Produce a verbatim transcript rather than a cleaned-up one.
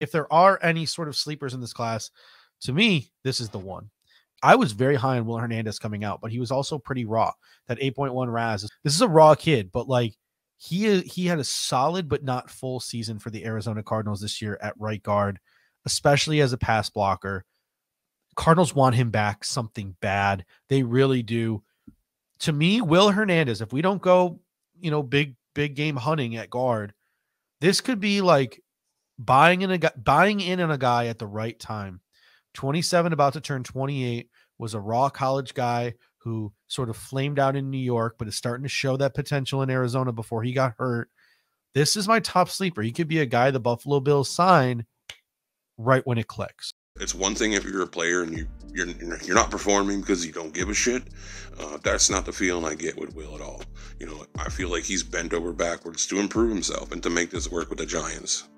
if there are any sort of sleepers in this class, to me, this is the one. I was very high on Will Hernandez coming out, but he was also pretty raw. That eight point one R A S, this is a raw kid, but like he he had a solid but not full season for the Arizona Cardinals this year at right guard, especially as a pass blocker. Cardinals want him back something bad. They really do. To me, Will Hernandez, if we don't go, you know, big, big game hunting at guard, this could be like buying in a buying in on a guy at the right time. twenty-seven, about to turn twenty-eight, was a raw college guy who sort of flamed out in New York, but is starting to show that potential in Arizona before he got hurt. This is my top sleeper. He could be a guy the Buffalo Bills sign right when it clicks. It's one thing if you're a player and you, you're you're not performing because you don't give a shit. Uh, that's not the feeling I get with Will at all. You know, I feel like he's bent over backwards to improve himself and to make this work with the Giants.